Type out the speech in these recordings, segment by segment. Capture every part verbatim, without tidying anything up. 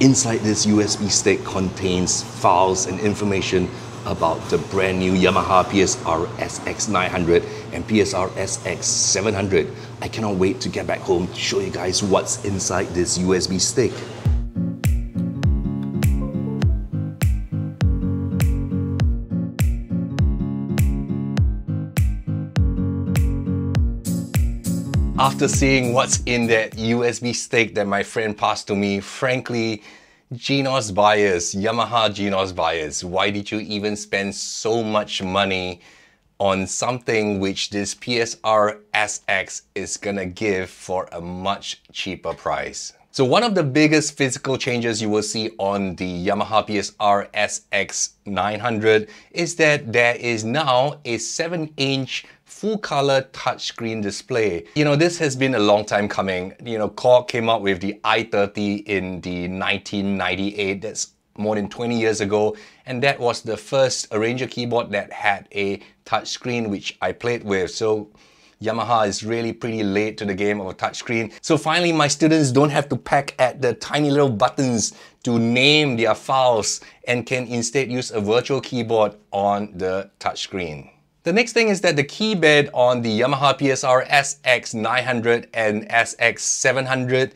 Inside this U S B stick contains files and information about the brand new Yamaha P S R S X nine hundred and P S R S X seven hundred. I cannot wait to get back home to show you guys what's inside this U S B stick. After seeing what's in that U S B stick that my friend passed to me, frankly, Genos buyers, Yamaha Genos buyers, why did you even spend so much money on something which this P S R S X is gonna give for a much cheaper price? So one of the biggest physical changes you will see on the Yamaha P S R S X nine hundred is that there is now a seven inch full-color touchscreen display. You know, this has been a long time coming. You know, Korg came out with the i thirty in the nineteen ninety-eight, that's more than twenty years ago, and that was the first arranger keyboard that had a touchscreen, which I played with. So Yamaha is really pretty late to the game of a touchscreen. So finally, my students don't have to peck at the tiny little buttons to name their files and can instead use a virtual keyboard on the touchscreen. The next thing is that the keybed on the Yamaha P S R S X nine hundred and S X seven hundred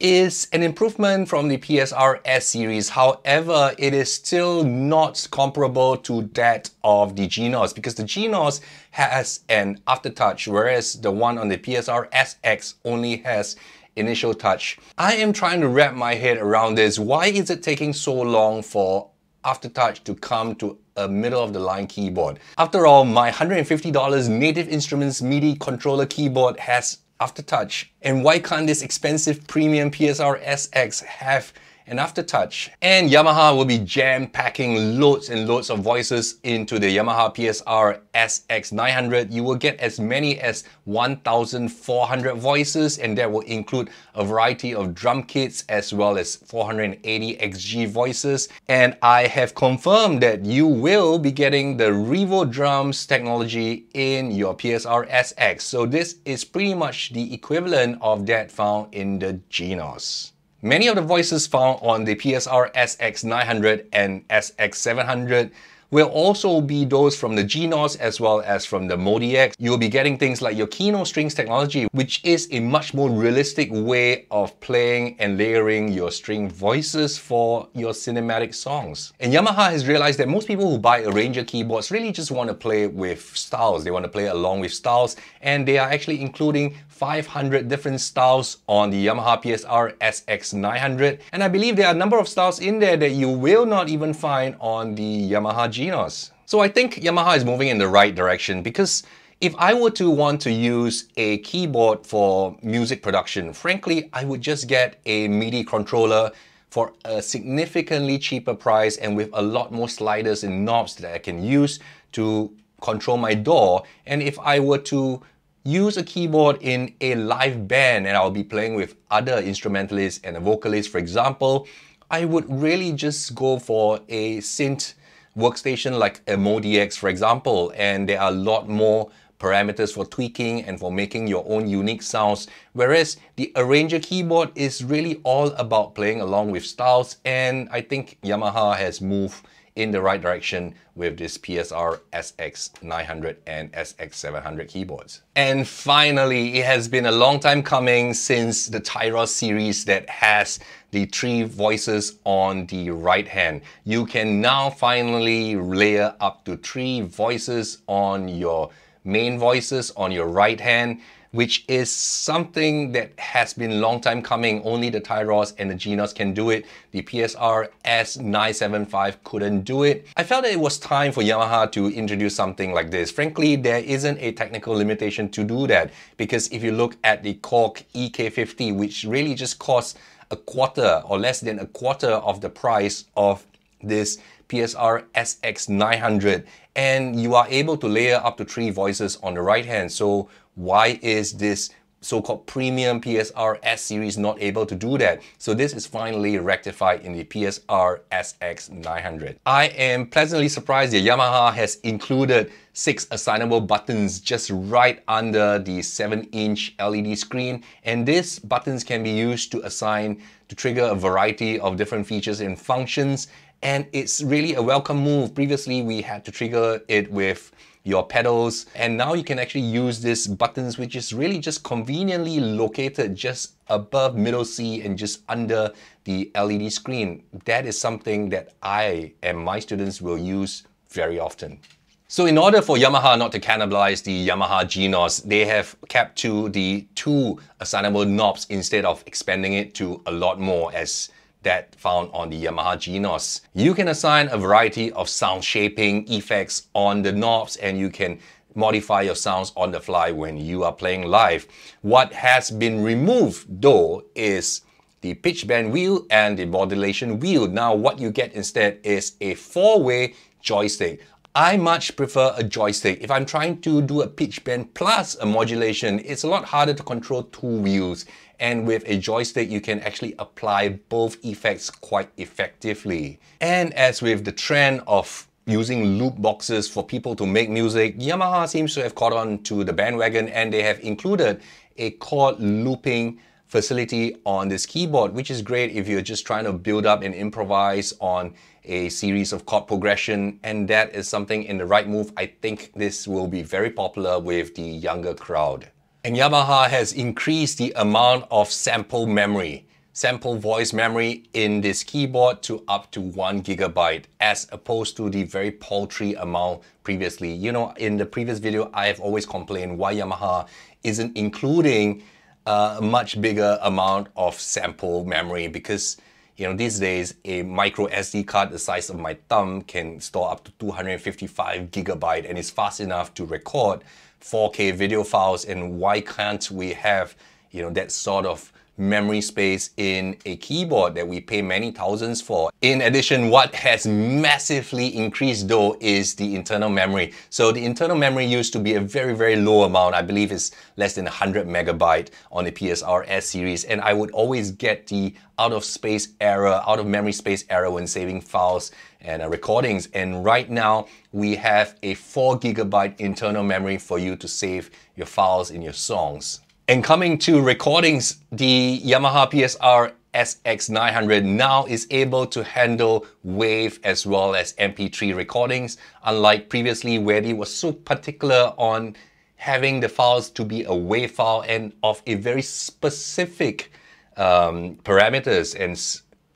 is an improvement from the P S R S series. However, it is still not comparable to that of the Genos because the Genos has an aftertouch, whereas the one on the P S R S X only has initial touch. I am trying to wrap my head around this. Why is it taking so long for aftertouch to come to a middle of the line keyboard? After all, my one hundred fifty dollar Native Instruments MIDI controller keyboard has aftertouch. And why can't this expensive premium P S R S X have an aftertouch? And Yamaha will be jam-packing loads and loads of voices into the Yamaha P S R S X nine hundred. You will get as many as one thousand four hundred voices, and that will include a variety of drum kits as well as four hundred eighty X G voices. And I have confirmed that you will be getting the Revo Drums technology in your P S R S X. So this is pretty much the equivalent of that found in the Genos. Many of the voices found on the P S R S X nine hundred and S X seven hundred will also be those from the Genos as well as from the ModX. You'll be getting things like your Kino strings technology, which is a much more realistic way of playing and layering your string voices for your cinematic songs. And Yamaha has realized that most people who buy arranger keyboards really just want to play with styles. They want to play along with styles, and they are actually including five hundred different styles on the Yamaha P S R S X nine hundred, and I believe there are a number of styles in there that you will not even find on the Yamaha Genos. So I think Yamaha is moving in the right direction, because if I were to want to use a keyboard for music production, frankly, I would just get a MIDI controller for a significantly cheaper price and with a lot more sliders and knobs that I can use to control my D A W. And if I were to use a keyboard in a live band and I'll be playing with other instrumentalists and a vocalist, for example, I would really just go for a synth workstation like a ModX, for example, and there are a lot more parameters for tweaking and for making your own unique sounds, whereas the arranger keyboard is really all about playing along with styles, and I think Yamaha has moved in the right direction with this P S R S X nine hundred and S X seven hundred keyboards. And finally, it has been a long time coming since the Tyros series that has the three voices on the right hand. You can now finally layer up to three voices on your main voices on your right hand, which is something that has been a long time coming. Only the Tyros and the Genos can do it. The P S R S nine seventy-five couldn't do it. I felt that it was time for Yamaha to introduce something like this. Frankly, there isn't a technical limitation to do that, because if you look at the Korg E K fifty, which really just costs a quarter or less than a quarter of the price of this P S R S X nine hundred, and you are able to layer up to three voices on the right hand. So why is this so-called premium P S R S series not able to do that? So this is finally rectified in the P S R S X nine hundred. I am pleasantly surprised that Yamaha has included six assignable buttons just right under the seven inch L E D screen, and these buttons can be used to assign to trigger a variety of different features and functions, and it's really a welcome move. Previously, we had to trigger it with your pedals, and now you can actually use this buttons, which is really just conveniently located just above middle C and just under the L E D screen. That is something that I and my students will use very often. So in order for Yamaha not to cannibalize the Yamaha Genos, they have kept to the two assignable knobs instead of expanding it to a lot more as that found on the Yamaha Genos. You can assign a variety of sound shaping effects on the knobs, and you can modify your sounds on the fly when you are playing live. What has been removed though is the pitch bend wheel and the modulation wheel. Now what you get instead is a four-way joystick. I much prefer a joystick. If I'm trying to do a pitch bend plus a modulation, it's a lot harder to control two wheels. And with a joystick, you can actually apply both effects quite effectively. And as with the trend of using loop boxes for people to make music, Yamaha seems to have caught on to the bandwagon, and they have included a chord looping facility on this keyboard, which is great if you're just trying to build up and improvise on a series of chord progression, and that is something in the right move. I think this will be very popular with the younger crowd. And Yamaha has increased the amount of sample memory, sample voice memory in this keyboard to up to one gigabyte as opposed to the very paltry amount previously. You know, in the previous video, I have always complained why Yamaha isn't including a much bigger amount of sample memory, because you know, these days a micro S D card the size of my thumb can store up to two hundred fifty-five gigabyte and is fast enough to record four K video files. And why can't we have, you know, that sort of memory space in a keyboard that we pay many thousands for? In addition, what has massively increased though is the internal memory. So the internal memory used to be a very, very low amount. I believe it's less than one hundred megabyte on the P S R S series. And I would always get the out of space error, out of memory space error when saving files and uh, recordings. And right now we have a four gigabyte internal memory for you to save your files in your songs. And coming to recordings, the Yamaha P S R S X nine hundred now is able to handle WAV as well as M P three recordings, unlike previously where they were so particular on having the files to be a WAV file and of a very specific um, parameters. And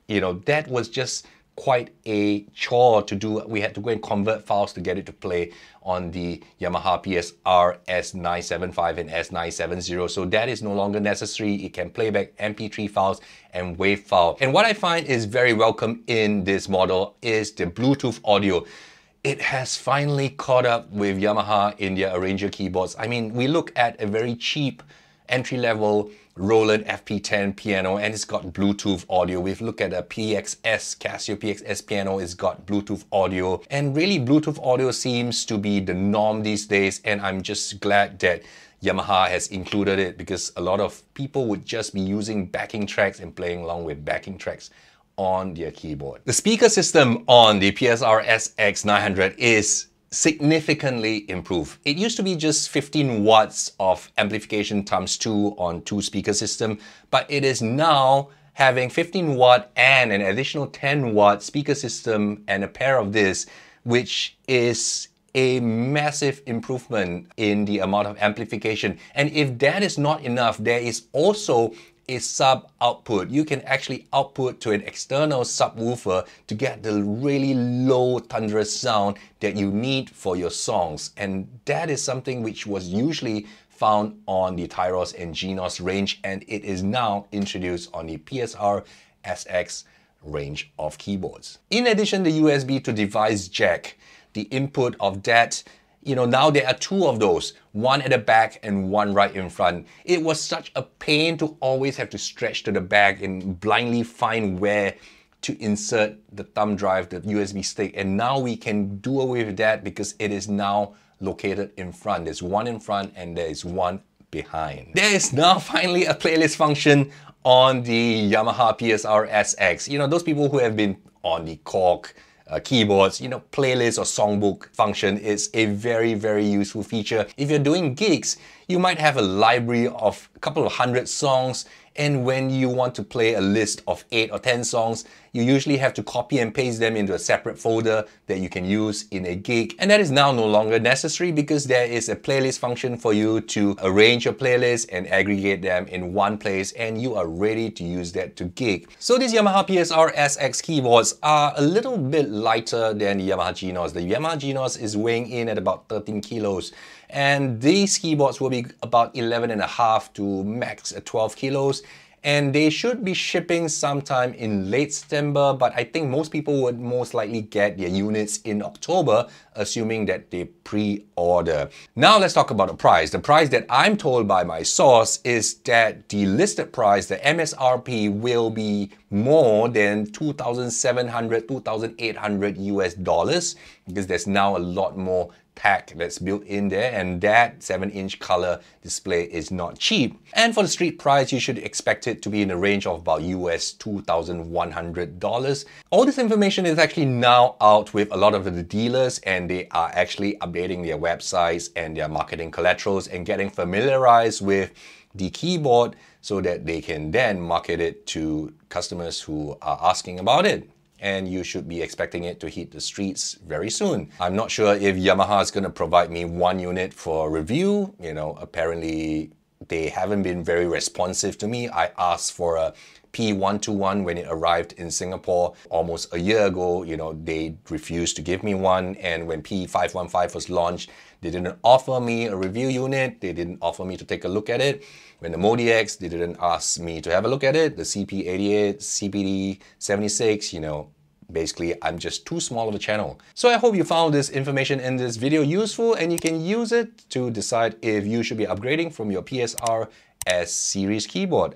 you know, that was just quite a chore to do. We had to go and convert files to get it to play on the Yamaha P S R S nine seventy-five and S nine seventy. So that is no longer necessary. It can play back M P three files and WAV file. And what I find is very welcome in this model is the Bluetooth audio. It has finally caught up with Yamaha in their arranger keyboards. I mean, we look at a very cheap entry-level Roland F P ten piano and it's got Bluetooth audio. We've looked at a P X S, Casio P X S piano, it's got Bluetooth audio. And really Bluetooth audio seems to be the norm these days, and I'm just glad that Yamaha has included it, because a lot of people would just be using backing tracks and playing along with backing tracks on their keyboard. The speaker system on the P S R S X nine hundred is significantly improved. It used to be just fifteen watts of amplification times two on two speaker system, but it is now having fifteen watt and an additional ten watt speaker system and a pair of this, which is a massive improvement in the amount of amplification. And if that is not enough, there is also a sub output. You can actually output to an external subwoofer to get the really low thunderous sound that you need for your songs. And that is something which was usually found on the Tyros and Genos range, and it is now introduced on the P S R S X range of keyboards. In addition, the U S B to device jack, the input of that, you know, now there are two of those, one at the back and one right in front. It was such a pain to always have to stretch to the back and blindly find where to insert the thumb drive, the U S B stick. And now we can do away with that because it is now located in front. There's one in front and there is one behind. There is now finally a playlist function on the Yamaha P S R S X. You know, those people who have been on the Korg Uh, keyboards, you know, playlist or songbook function is a very, very useful feature. If you're doing gigs, you might have a library of a couple of hundred songs, and when you want to play a list of eight or ten songs, you usually have to copy and paste them into a separate folder that you can use in a gig. And that is now no longer necessary because there is a playlist function for you to arrange your playlists and aggregate them in one place, and you are ready to use that to gig. So these Yamaha P S R S X keyboards are a little bit lighter than the Yamaha Genos. The Yamaha Genos is weighing in at about thirteen kilos, and these keyboards will be about eleven and a half to max at twelve kilos, and they should be shipping sometime in late September, but I think most people would most likely get their units in October, assuming that they pre-order. Now let's talk about the price. The price that I'm told by my source is that the listed price, the M S R P, will be more than two thousand seven hundred, two thousand eight hundred US dollars, because there's now a lot more tech that's built in there, and that seven inch color display is not cheap. And for the street price, you should expect it to be in the range of about U S two thousand one hundred dollars. All this information is actually now out with a lot of the dealers, and they are actually updating their websites and their marketing collaterals and getting familiarized with the keyboard so that they can then market it to customers who are asking about it. And you should be expecting it to hit the streets very soon. I'm not sure if Yamaha is going to provide me one unit for review. You know, apparently they haven't been very responsive to me. I asked for a P one twenty-one when it arrived in Singapore almost a year ago. You know, they refused to give me one. And when P five fifteen was launched, they didn't offer me a review unit. They didn't offer me to take a look at it. When the ModX, they didn't ask me to have a look at it. The C P eighty-eight, C P D seventy-six, you know, basically I'm just too small of a channel. So I hope you found this information in this video useful, and you can use it to decide if you should be upgrading from your P S R S series keyboard.